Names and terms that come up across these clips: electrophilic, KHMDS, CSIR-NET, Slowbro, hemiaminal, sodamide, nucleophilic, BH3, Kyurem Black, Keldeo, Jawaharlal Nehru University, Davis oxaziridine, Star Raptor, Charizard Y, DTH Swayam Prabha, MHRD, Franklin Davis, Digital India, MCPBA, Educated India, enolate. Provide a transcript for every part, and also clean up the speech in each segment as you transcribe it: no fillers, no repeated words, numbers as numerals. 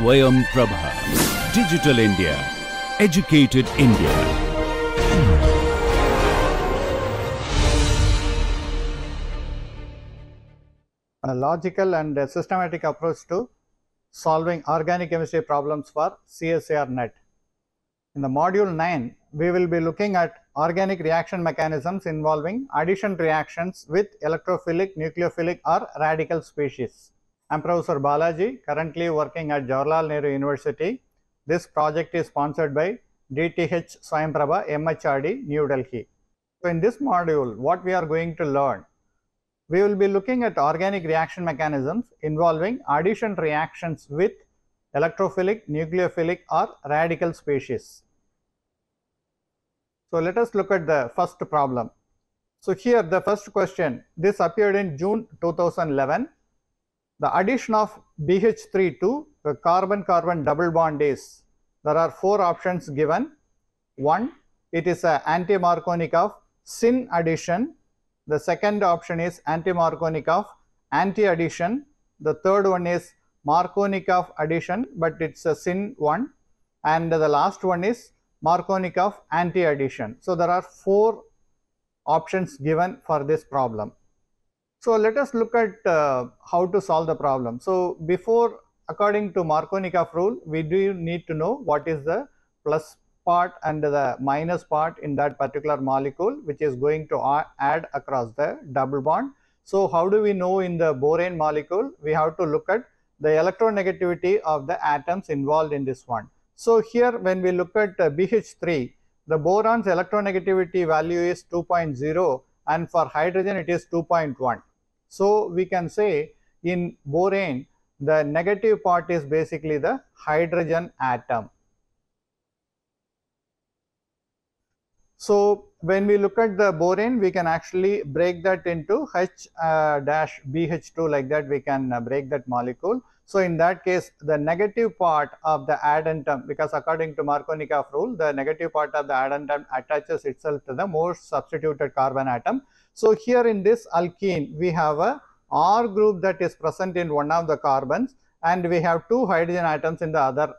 Swayam Prabha. Digital India. Educated India. A logical and a systematic approach to solving organic chemistry problems for CSIR-NET. In the module 9, we will be looking at organic reaction mechanisms involving addition reactions with electrophilic, nucleophilic or radical species. I am Professor Balaji, currently working at Jawaharlal Nehru University. This project is sponsored by DTH Swayam Prabha, MHRD, New Delhi. So, in this module, what we are going to learn? We will be looking at organic reaction mechanisms involving addition reactions with electrophilic, nucleophilic or radical species. So, let us look at the first problem. So, here the first question, this appeared in June 2011. The addition of BH3 to a carbon-carbon double bond is, there are four options given. One, it is an anti-Marconic of syn addition. The second option is anti-Marconic of anti-addition. The third one is Marconic of addition, but it's a syn one. And the last one is Marconic of anti-addition. So, there are four options given for this problem. So, let us look at how to solve the problem. So, before, according to Marconic of rule, we do need to know what is the plus part and the minus part in that particular molecule which is going to add across the double bond. So, how do we know in the borane molecule? We have to look at the electronegativity of the atoms involved in this one. So, here when we look at BH3, the boron's electronegativity value is 2.0 and for hydrogen it is 2.1. So, we can say in borane the negative part is basically the hydrogen atom. So, when we look at the borane, we can actually break that into H-BH2, like that we can break that molecule. So, in that case the negative part of the addentum, because according to Marconic of rule the negative part of the addentum attaches itself to the most substituted carbon atom. So, here in this alkene we have a R group that is present in one of the carbons and we have two hydrogen atoms in the other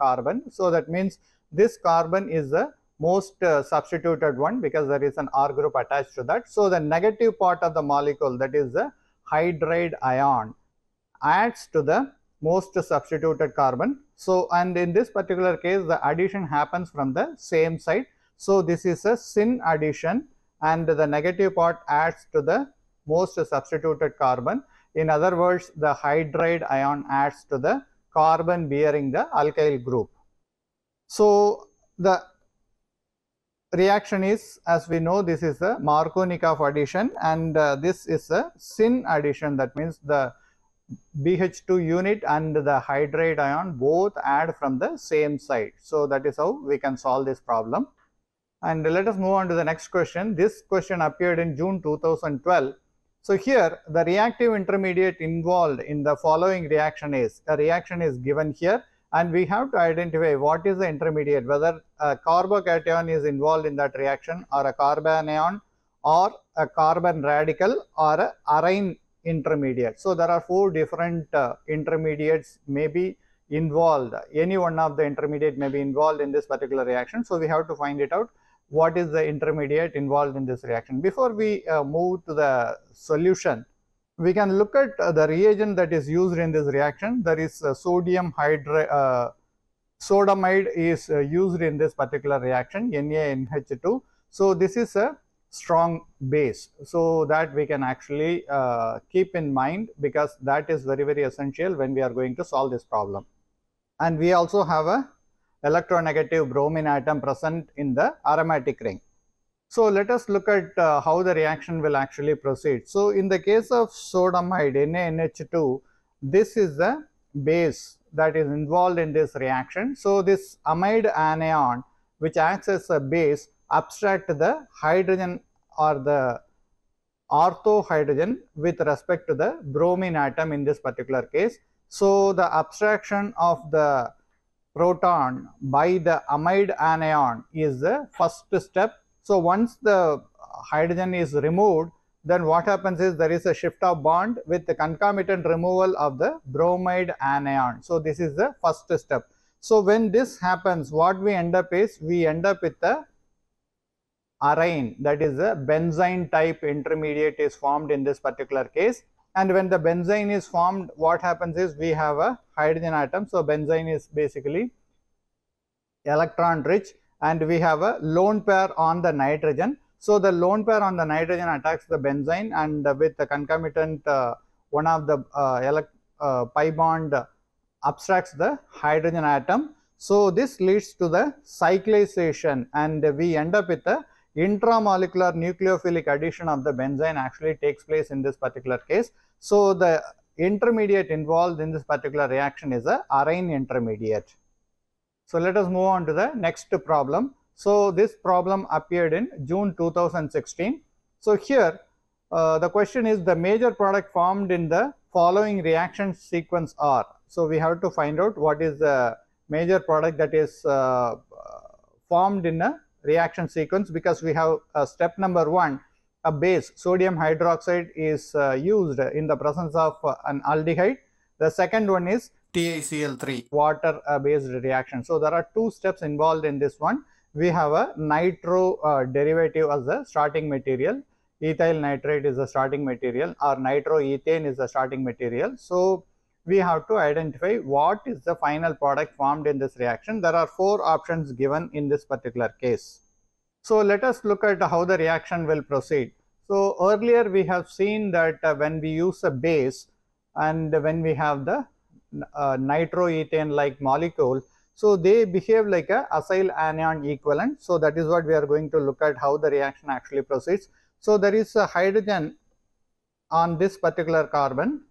carbon. So, that means this carbon is the most substituted one because there is an R group attached to that. So, the negative part of the molecule, that is the hydride ion, adds to the most substituted carbon. So, and in this particular case the addition happens from the same side. So, this is a syn addition and the negative part adds to the most substituted carbon. In other words, the hydride ion adds to the carbon bearing the alkyl group. So, the reaction is, as we know, this is the Marconic of addition and this is a syn addition, that means the BH2 unit and the hydride ion both add from the same side. So, that is how we can solve this problem. And let us move on to the next question. This question appeared in June 2012. So, here the reactive intermediate involved in the following reaction is, a reaction is given here. And we have to identify what is the intermediate, whether a carbocation is involved in that reaction or a carbanion or a carbon radical or a arine intermediate. So, there are four different intermediates may be involved, any one of the intermediate may be involved in this particular reaction. So, we have to find it out what is the intermediate involved in this reaction. Before we move to the solution, we can look at the reagent that is used in this reaction. There is sodamide is used in this particular reaction, NaNH2. So, this is a strong base. So, that we can actually keep in mind because that is very, very essential when we are going to solve this problem. And we also have a electronegative bromine atom present in the aromatic ring. So, let us look at how the reaction will actually proceed. So, in the case of sodamide, NaNH2, this is the base that is involved in this reaction. So, this amide anion which acts as a base abstract the hydrogen or the ortho hydrogen with respect to the bromine atom in this particular case. So, the abstraction of the proton by the amide anion is the first step. So, once the hydrogen is removed, then what happens is there is a shift of bond with the concomitant removal of the bromide anion. So this is the first step. So when this happens, what we end up is we end up with the arine, that is a benzene type intermediate is formed in this particular case. And when the benzene is formed, what happens is we have a hydrogen atom. So benzene is basically electron rich, and we have a lone pair on the nitrogen. So the lone pair on the nitrogen attacks the benzene, and with the concomitant one of the pi bond abstracts the hydrogen atom. So this leads to the cyclization, and we end up with a intramolecular nucleophilic addition of the benzene actually takes place in this particular case. So the intermediate involved in this particular reaction is a arine intermediate. So let us move on to the next problem. So this problem appeared in June 2016. So here the question is, the major product formed in the following reaction sequence are. So we have to find out what is the major product that is formed in a reaction sequence, because we have step number 1, a base sodium hydroxide is used in the presence of an aldehyde. The second one is TiCl3, water based reaction. So there are 2 steps involved in this one. We have a nitro derivative as the starting material, ethyl nitrate is the starting material, or nitroethane is the starting material. So we have to identify what is the final product formed in this reaction. There are 4 options given in this particular case. So let us look at how the reaction will proceed. So earlier we have seen that when we use a base and when we have the nitroethane like molecule, so they behave like a acyl anion equivalent. So that is what we are going to look at, how the reaction actually proceeds. So there is a hydrogen on this particular carbon.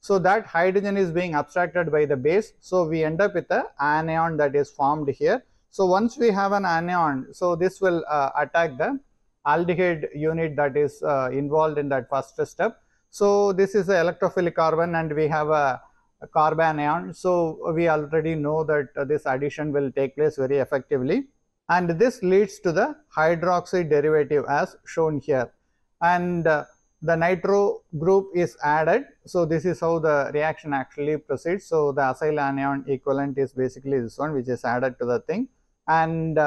So that hydrogen is being abstracted by the base. So we end up with a anion that is formed here. So once we have an anion, so this will attack the aldehyde unit that is involved in that first step. So this is the electrophilic carbon, and we have a carbanion. So we already know that this addition will take place very effectively, and this leads to the hydroxy derivative as shown here, and the nitro group is added. So this is how the reaction actually proceeds. So the acyl anion equivalent is basically this one, which is added to the thing. And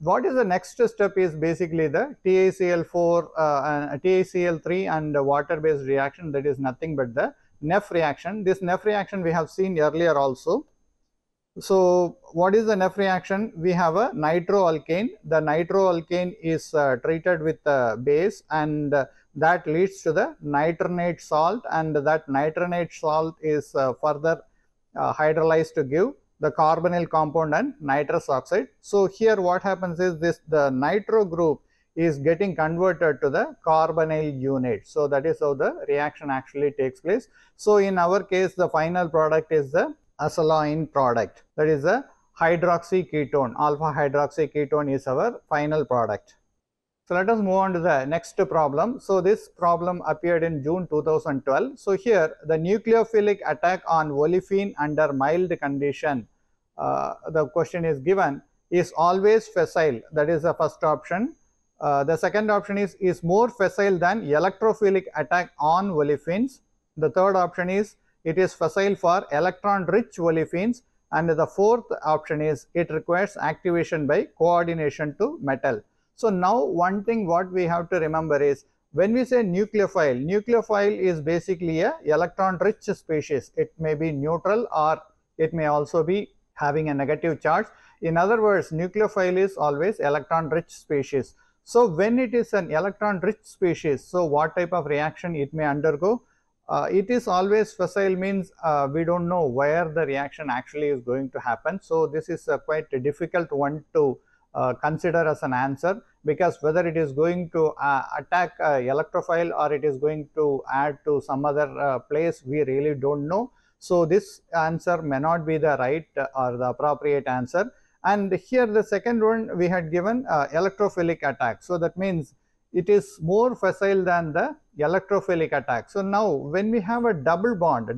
what is the next step is basically the TiCl4 and TiCl3 and water based reaction, that is nothing but the NEF reaction. This NEF reaction we have seen earlier also. So what is the NEF reaction? We have a nitroalkane. The nitroalkane is treated with the base, and that leads to the nitronate salt, and that nitronate salt is further hydrolyzed to give the carbonyl compound and nitrous oxide. So here what happens is this, the nitro group is getting converted to the carbonyl unit. So that is how the reaction actually takes place. So in our case, the final product is the acyloin product, that is a hydroxy ketone, alpha hydroxy ketone is our final product. So let us move on to the next problem. So this problem appeared in June 2012. So here the nucleophilic attack on olefin under mild condition, the question is given, is always fessile, that is the first option. The second option is more fessile than electrophilic attack on olefins. The third option is it is fessile for electron rich olefins, and the fourth option is it requires activation by coordination to metal. So now one thing what we have to remember is, when we say nucleophile, nucleophile is basically a electron rich species. It may be neutral, or it may also be having a negative charge. In other words, nucleophile is always electron rich species. So when it is an electron rich species, so what type of reaction it may undergo? It is always fessile means we don't know where the reaction actually is going to happen. So this is quite a difficult one to consider as an answer, because whether it is going to attack electrophile or it is going to add to some other place, we really don't know. So this answer may not be the right or the appropriate answer. And here the second one we had given electrophilic attack. So that means it is more fessile than the electrophilic attack. So now when we have a double bond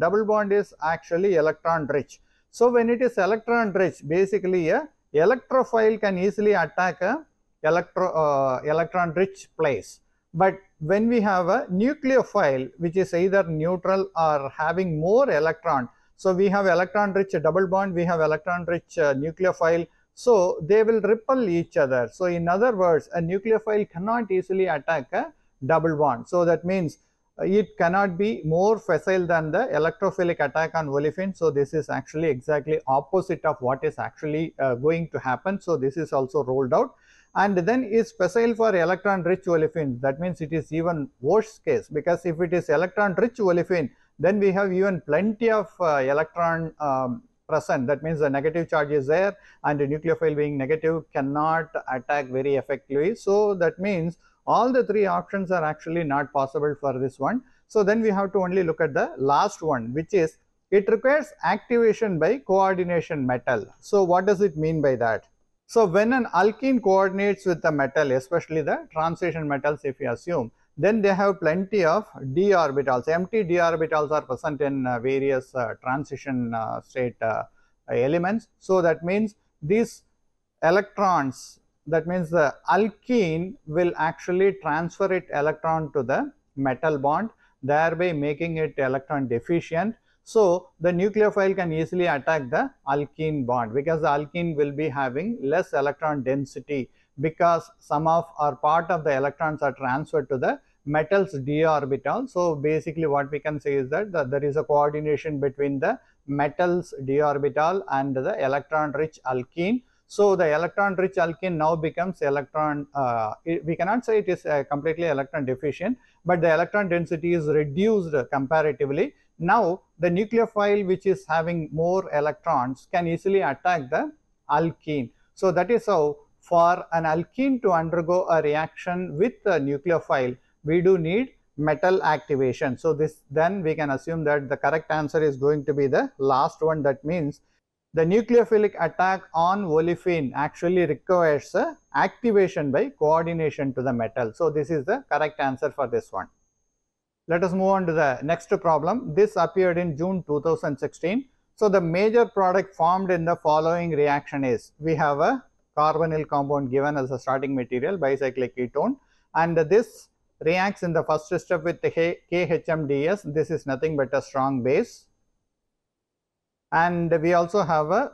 is actually electron rich. So when it is electron rich, basically a electrophile can easily attack a electron rich place, But when we have a nucleophile which is either neutral or having more electron, so we have electron rich double bond, we have electron rich nucleophile, so they will repel each other. So in other words, a nucleophile cannot easily attack a double bond. So that means it cannot be more facile than the electrophilic attack on olefin. So this is actually exactly opposite of what is actually going to happen. So this is also rolled out, and then is facile for electron rich olefins. That means it is even worse case, because if it is electron rich olefin, then we have even plenty of electron present. That means the negative charge is there, and the nucleophile being negative cannot attack very effectively. So that means all the three options are actually not possible for this one. So then we have to only look at the last one, which is it requires activation by coordination metal. So what does it mean by that? So when an alkene coordinates with the metal, especially the transition metals if you assume, then they have plenty of d orbitals. Empty d orbitals are present in various transition state elements. So that means these electrons, that means the alkene will actually transfer its electron to the metal bond, thereby making it electron deficient. So the nucleophile can easily attack the alkene bond, because the alkene will be having less electron density, because some of or part of the electrons are transferred to the metal's d orbital. So basically what we can say is that, there is a coordination between the metal's d orbital and the electron rich alkene. So the electron rich alkene now becomes electron, we cannot say it is completely electron deficient, but the electron density is reduced comparatively. Now the nucleophile which is having more electrons can easily attack the alkene. So that is how, for an alkene to undergo a reaction with a nucleophile, we do need metal activation. So this, then we can assume that the correct answer is going to be the last one. That means the nucleophilic attack on olefin actually requires activation by coordination to the metal. So this is the correct answer for this one. Let us move on to the next problem. This appeared in June 2016. So the major product formed in the following reaction is, we have a carbonyl compound given as a starting material, bicyclic ketone, and this reacts in the first step with KHMDS. This is nothing but a strong base. And we also have a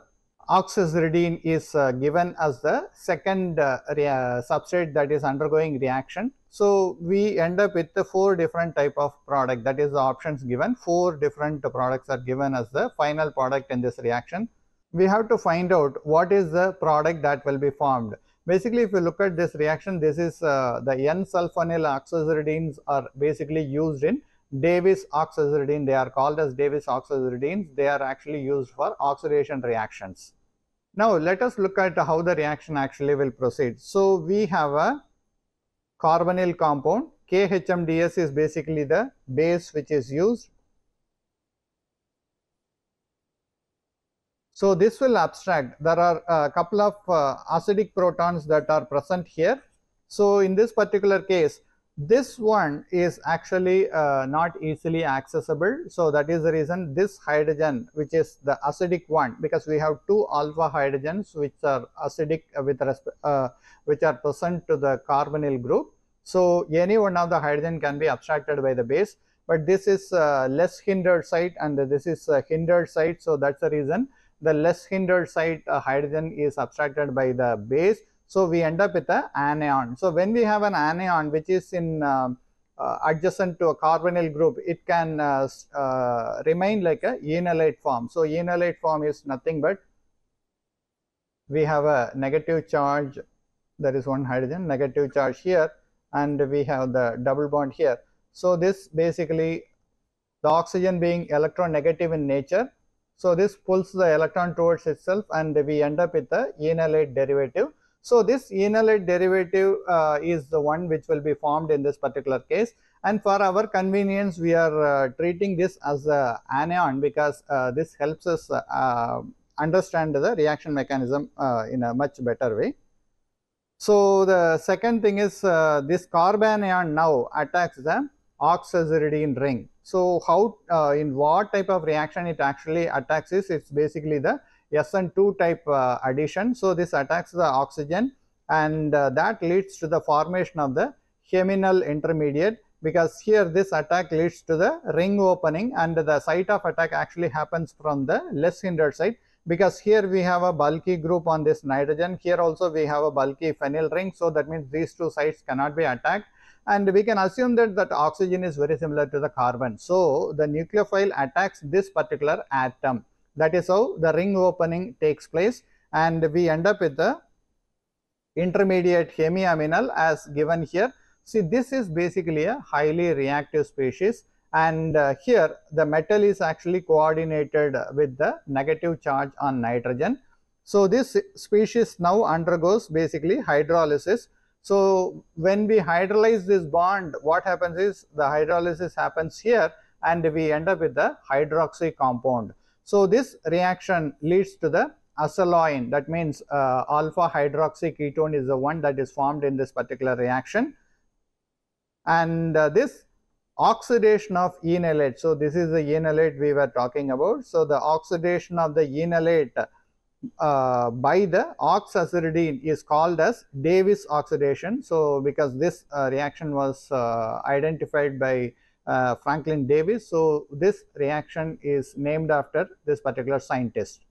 oxaziridine is given as the second substrate that is undergoing reaction. So we end up with the four different type of product, that is the options given. Four different products are given as the final product in this reaction. We have to find out what is the product that will be formed. Basically if you look at this reaction, this is the N-sulfonyl oxaziridenes are basically used in Davis oxaziridine. They are called as Davis oxaziridines. They are actually used for oxidation reactions. Now let us look at how the reaction actually will proceed. So we have a carbonyl compound. KHMDS is basically the base which is used. So this will abstract. There are a couple of acidic protons that are present here. So in this particular case, this one is actually not easily accessible. So that is the reason this hydrogen, which is the acidic one, because we have two alpha hydrogens which are acidic with respect which are present to the carbonyl group. So any one of the hydrogen can be abstracted by the base, but this is less hindered site and this is hindered site. So that's the reason the less hindered site hydrogen is abstracted by the base. So we end up with an anion. So when we have an anion which is in adjacent to a carbonyl group, it can remain like a enolate form. So enolate form is nothing but, we have a negative charge, there is one hydrogen, negative charge here, and we have the double bond here. So this basically, the oxygen being electronegative in nature, so this pulls the electron towards itself and we end up with the enolate derivative. So this enolate derivative is the one which will be formed in this particular case, and for our convenience we are treating this as a anion, because this helps us understand the reaction mechanism in a much better way. So the second thing is this carbanion now attacks the oxaziridine ring. So how in what type of reaction it actually attacks is, it's basically the SN2 type addition. So this attacks the oxygen and that leads to the formation of the hymenal intermediate, because here this attack leads to the ring opening, and the site of attack actually happens from the less hindered site, because here we have a bulky group on this nitrogen, here also we have a bulky phenyl ring. So that means these two sites cannot be attacked, and we can assume that oxygen is very similar to the carbon. So the nucleophile attacks this particular atom. That is how the ring opening takes place, and we end up with the intermediate hemiaminal as given here. See, this is basically a highly reactive species, and here the metal is actually coordinated with the negative charge on nitrogen. So this species now undergoes basically hydrolysis. So when we hydrolyze this bond, what happens is the hydrolysis happens here, and we end up with the hydroxy compound. So this reaction leads to the acetylene, that means alpha hydroxy ketone is the one that is formed in this particular reaction, and this oxidation of enolate. So this is the enolate we were talking about. So the oxidation of the enolate by the oxaziridine is called as Davis oxidation. So because this reaction was identified by Franklin Davis, so this reaction is named after this particular scientist.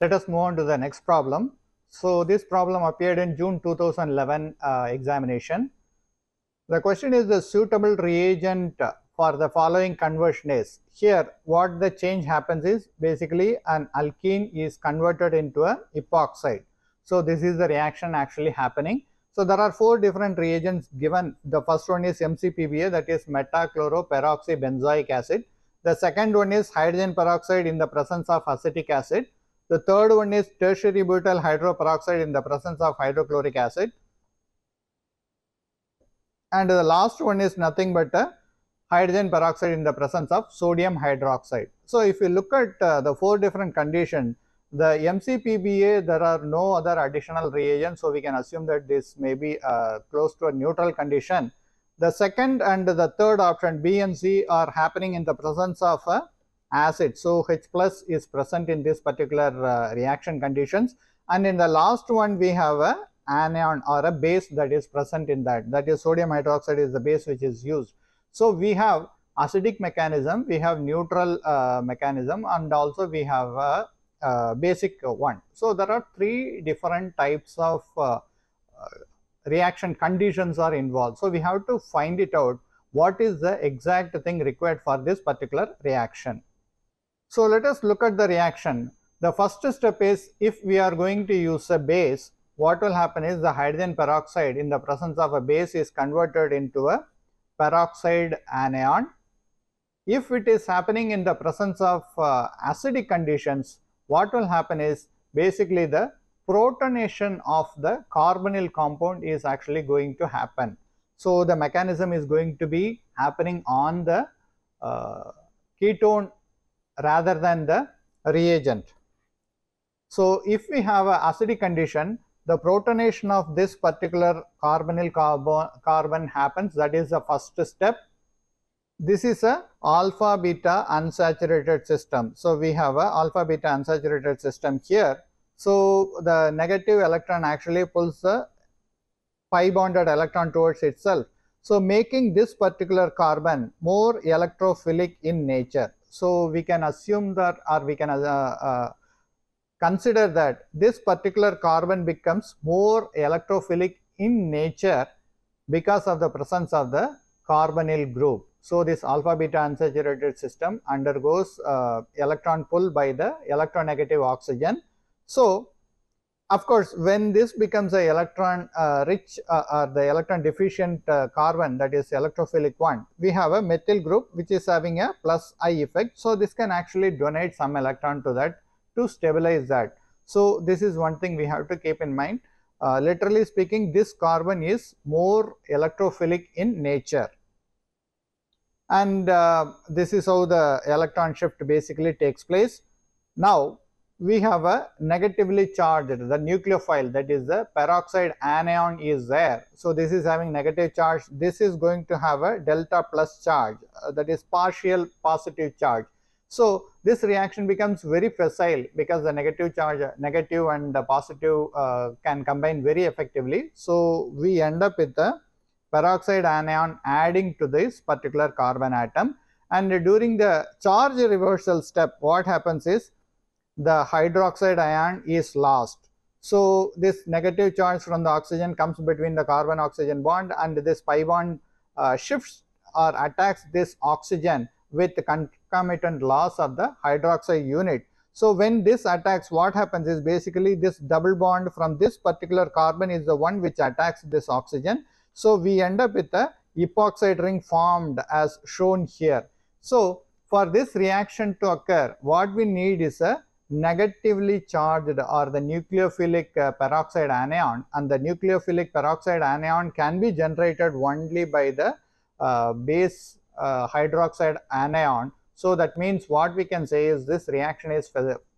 Let us move on to the next problem. So this problem appeared in June 2011 examination. The question is the suitable reagent for the following conversionase. Here what the change happens is basically an alkene is converted into a epoxide. So this is the reaction actually happening. So there are four different reagents given. The first one is MCPBA, that is metachloroperoxybenzoic acid. The second one is hydrogen peroxide in the presence of acetic acid. The third one is tertiary butyl hydroperoxide in the presence of hydrochloric acid. And the last one is nothing but a hydrogen peroxide in the presence of sodium hydroxide. So if you look at the four different conditions, the MCPBA, there are no other additional reagents, so we can assume that this may be close to a neutral condition. The second and the third option, B and C, are happening in the presence of acid, so H plus is present in this particular reaction conditions, and in the last one we have a anion or a base that is present in that, that is sodium hydroxide is the base which is used. So we have acidic mechanism, we have neutral mechanism, and also we have a basic one. So there are three different types of reaction conditions are involved. So we have to find it out what is the exact thing required for this particular reaction. So let us look at the reaction. The first step is, if we are going to use a base, what will happen is the hydrogen peroxide in the presence of a base is converted into a peroxide anion. If it is happening in the presence of acidic conditions, what will happen is basically the protonation of the carbonyl compound is actually going to happen. So the mechanism is going to be happening on the ketone rather than the reagent. So if we have an acidic condition, the protonation of this particular carbonyl carbon happens, that is the first step. This is a alpha beta unsaturated system. So we have a alpha beta unsaturated system here. So the negative electron actually pulls the pi bonded electron towards itself, so making this particular carbon more electrophilic in nature. So we can assume that, or we can consider that this particular carbon becomes more electrophilic in nature because of the presence of the carbonyl group. So this alpha beta unsaturated system undergoes electron pull by the electronegative oxygen. So of course when this becomes a electron rich or the electron deficient carbon, that is electrophilic one, we have a methyl group which is having a plus I effect. So this can actually donate some electron to that to stabilize that. So this is one thing we have to keep in mind. Literally speaking, this carbon is more electrophilic in nature. And this is how the electron shift basically takes place. Now we have a negatively charged, the nucleophile, that is the peroxide anion is there. So this is having negative charge, this is going to have a delta plus charge, that is partial positive charge. So this reaction becomes very fissile because the negative charge, negative and the positive can combine very effectively. So we end up with the peroxide anion adding to this particular carbon atom. And during the charge reversal step, what happens is the hydroxide ion is lost. So, this negative charge from the oxygen comes between the carbon oxygen bond, and this pi bond shifts or attacks this oxygen with concomitant loss of the hydroxide unit. So, when this attacks, what happens is basically this double bond from this particular carbon is the one which attacks this oxygen. So, we end up with a epoxide ring formed as shown here. So, for this reaction to occur, what we need is a negatively charged or the nucleophilic peroxide anion, and the nucleophilic peroxide anion can be generated only by the base hydroxide anion. So, that means what we can say is this reaction is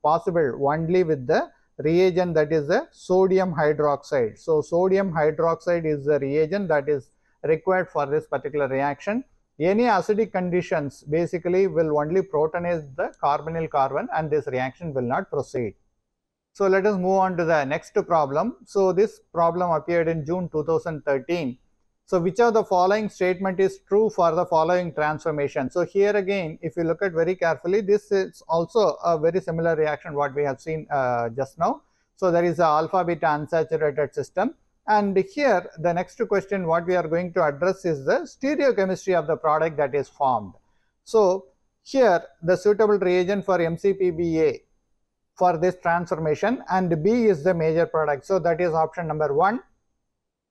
possible only with the reagent that is the sodium hydroxide. So, sodium hydroxide is the reagent that is required for this particular reaction. Any acidic conditions basically will only protonize the carbonyl carbon, and this reaction will not proceed. So, let us move on to the next problem. So, this problem appeared in June 2013. So, which of the following statement is true for the following transformation? So, here again if you look at very carefully, this is also a very similar reaction what we have seen just now. So, there is a alpha beta unsaturated system. And here the next question what we are going to address is the stereochemistry of the product that is formed. So, here the suitable reagent for MCPBA for this transformation, and B is the major product. So, that is option number 1,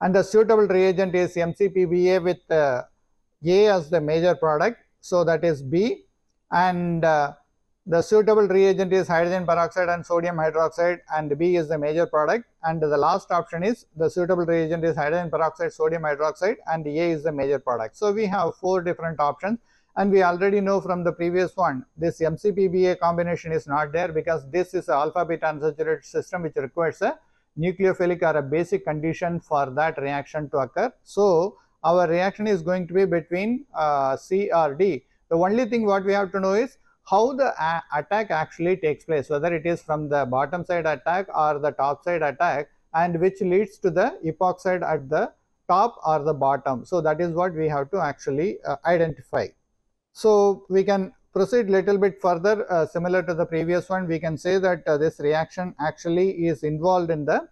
and the suitable reagent is MCPBA with A as the major product. So, that is B, and the suitable reagent is hydrogen peroxide and sodium hydroxide, and B is the major product, and the last option is the suitable reagent is hydrogen peroxide, sodium hydroxide, and A is the major product. So, we have 4 different options, and we already know from the previous one this MCPBA combination is not there because this is an alpha beta unsaturated system which requires a nucleophilic or a basic condition for that reaction to occur. So, our reaction is going to be between C or D. The only thing what we have to know is how the attack actually takes place, whether it is from the bottom side attack or the top side attack, and which leads to the epoxide at the top or the bottom. So, that is what we have to actually identify. So, we can proceed little bit further similar to the previous one. We can say that this reaction actually is involved in the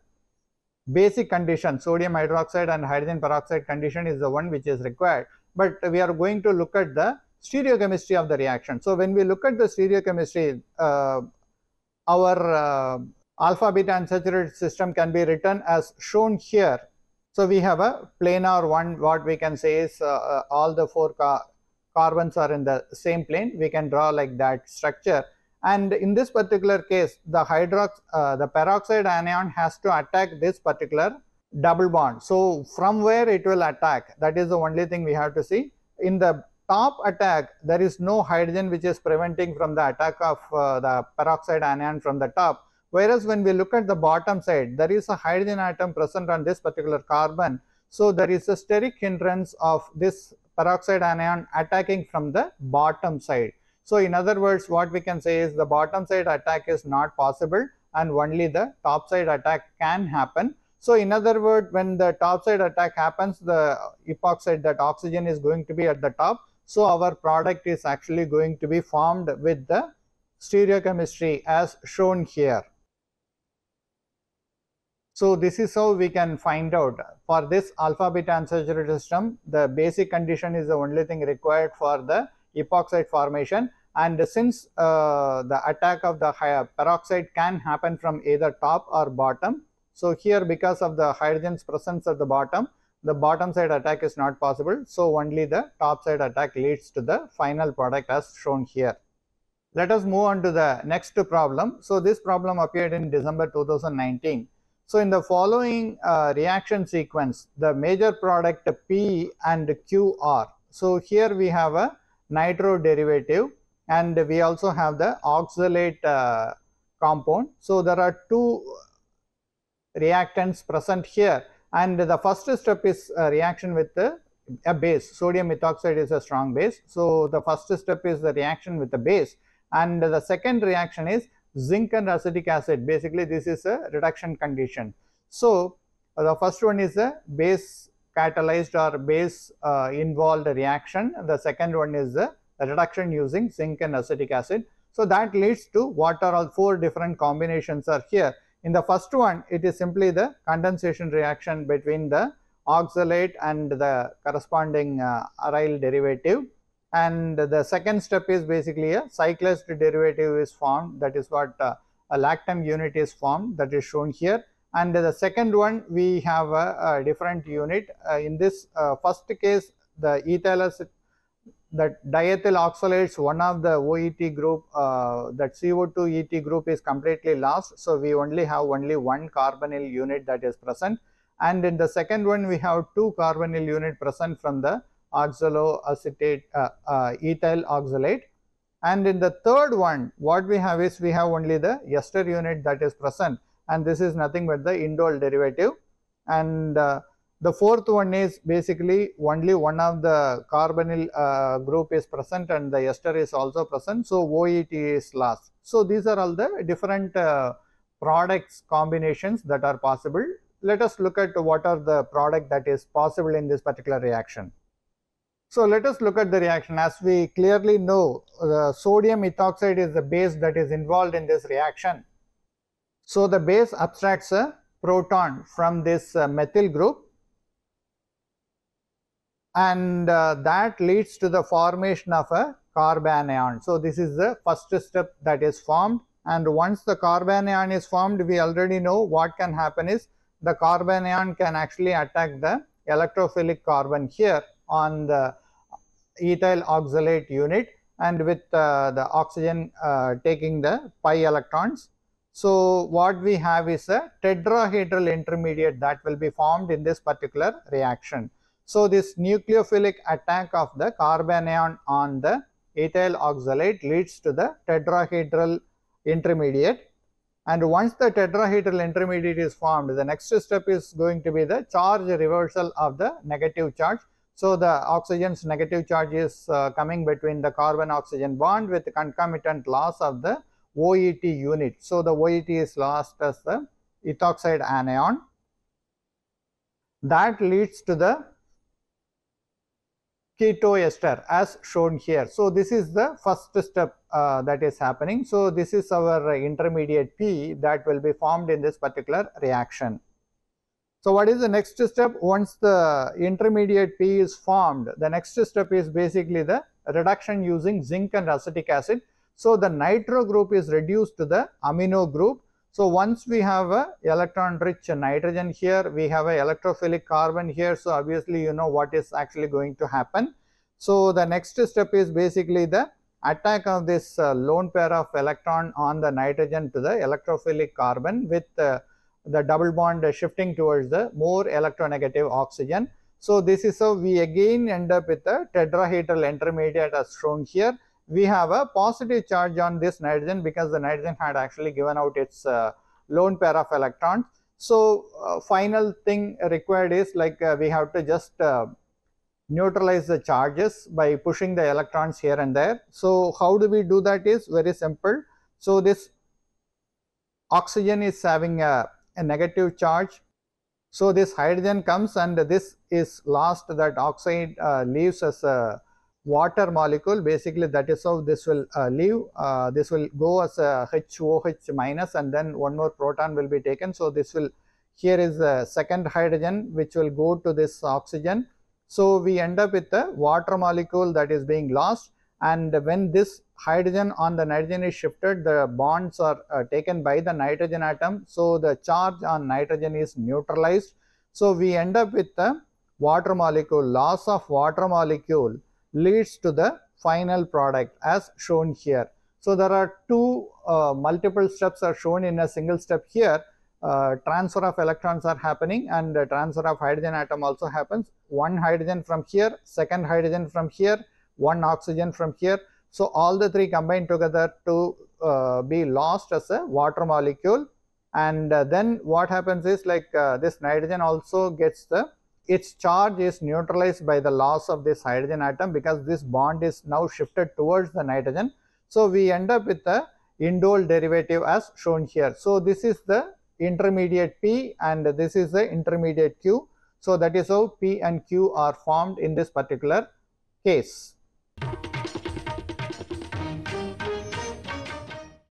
basic condition. Sodium hydroxide and hydrogen peroxide condition is the one which is required, but we are going to look at the stereochemistry of the reaction. So, when we look at the stereochemistry, our alpha beta unsaturated system can be written as shown here. So, we have a planar one, what we can say is all the 4 carbons are in the same plane. We can draw like that structure, and in this particular case the peroxide anion has to attack this particular double bond. So, from where it will attack, that is the only thing we have to see. In the top attack, there is no hydrogen which is preventing from the attack of the peroxide anion from the top, whereas when we look at the bottom side, there is a hydrogen atom present on this particular carbon. So, there is a steric hindrance of this peroxide anion attacking from the bottom side. So, in other words, what we can say is the bottom side attack is not possible, and only the top side attack can happen. So, in other words, when the top side attack happens, the epoxide, that oxygen, is going to be at the top. So, our product is actually going to be formed with the stereochemistry as shown here. So, this is how we can find out for this alpha beta unsaturated system. The basic condition is the only thing required for the epoxide formation, and since the attack of the peroxide can happen from either top or bottom. So, here because of the hydrogen's presence at the bottom side attack is not possible. So, only the top side attack leads to the final product as shown here. Let us move on to the next problem. So, this problem appeared in December 2019. So, in the following reaction sequence, the major product P and Q are. So, here we have a nitro derivative, and we also have the oxalate compound. So, there are 2 reactants present here, and the first step is a reaction with a base. Sodium methoxide is a strong base. So, the first step is the reaction with the base, and the second reaction is zinc and acetic acid. Basically, this is a reduction condition. So, the first one is a base catalyzed or base involved reaction. The second one is the reduction using zinc and acetic acid. So that leads to what are all four different combinations are here. In the first one, it is simply the condensation reaction between the oxalate and the corresponding aryl derivative, and the second step is basically a cyclized derivative is formed, that is what a lactam unit is formed, that is shown here. And the second one, we have a different unit. In this first case, the diethyl oxalates, one of the OET group, that CO2 ET group is completely lost. So, we only have one carbonyl unit that is present, and in the second one we have two carbonyl unit present from the oxaloacetate ethyl oxalate. And in the third one, what we have is we have only the ester unit that is present, and this is nothing but the indole derivative. And the fourth one is basically only one of the carbonyl group is present and the ester is also present. So, OET is lost. So, these are all the different products combinations that are possible. Let us look at what are the product that is possible in this particular reaction. So, let us look at the reaction. As we clearly know, sodium ethoxide is the base that is involved in this reaction. So, the base abstracts a proton from this methyl group, and that leads to the formation of a carbanion. So, this is the first step that is formed, and once the carbanion is formed, we already know what can happen is the carbanion can actually attack the electrophilic carbon here on the ethyl oxalate unit, and with the oxygen taking the pi electrons. So, what we have is a tetrahedral intermediate that will be formed in this particular reaction. So, this nucleophilic attack of the carbanion on the ethyl oxalate leads to the tetrahedral intermediate, and once the tetrahedral intermediate is formed, the next step is going to be the charge reversal of the negative charge. So, the oxygen's negative charge is coming between the carbon-oxygen bond with concomitant loss of the OET unit. So, the OET is lost as the ethoxide anion. That leads to the ketoester as shown here. So, this is the first step that is happening. So, this is our intermediate P that will be formed in this particular reaction. So, what is the next step? Once the intermediate P is formed, the next step is basically the reduction using zinc and acetic acid. So, the nitro group is reduced to the amino group. So, once we have a electron-rich nitrogen here, we have a electrophilic carbon here. So, obviously, you know what is actually going to happen. So, the next step is basically the attack of this lone pair of electron on the nitrogen to the electrophilic carbon with the double bond shifting towards the more electronegative oxygen. So, this is how we again end up with a tetrahedral intermediate as shown here. We have a positive charge on this nitrogen because the nitrogen had actually given out its lone pair of electrons. So, final thing required is like we have to just neutralize the charges by pushing the electrons here and there. So, how do we do that is very simple. So, this oxygen is having a negative charge. So, this hydrogen comes and this is lost, that oxide leaves as a water molecule. Basically, that is how this will leave. This will go as a HOH minus, and then one more proton will be taken. So, this will, here is the second hydrogen which will go to this oxygen. So, we end up with a water molecule that is being lost, and when this hydrogen on the nitrogen is shifted, the bonds are taken by the nitrogen atom. So, the charge on nitrogen is neutralized. So, we end up with the water molecule. Loss of water molecule leads to the final product as shown here. So, there are two multiple steps are shown in a single step here. Transfer of electrons are happening, and transfer of hydrogen atom also happens. One hydrogen from here, second hydrogen from here, one oxygen from here. So, all the three combined together to be lost as a water molecule, and then what happens is like this nitrogen also gets the, its charge is neutralized by the loss of this hydrogen atom because this bond is now shifted towards the nitrogen. So, we end up with the indole derivative as shown here. So, this is the intermediate P and this is the intermediate Q. So that is how P and Q are formed in this particular case.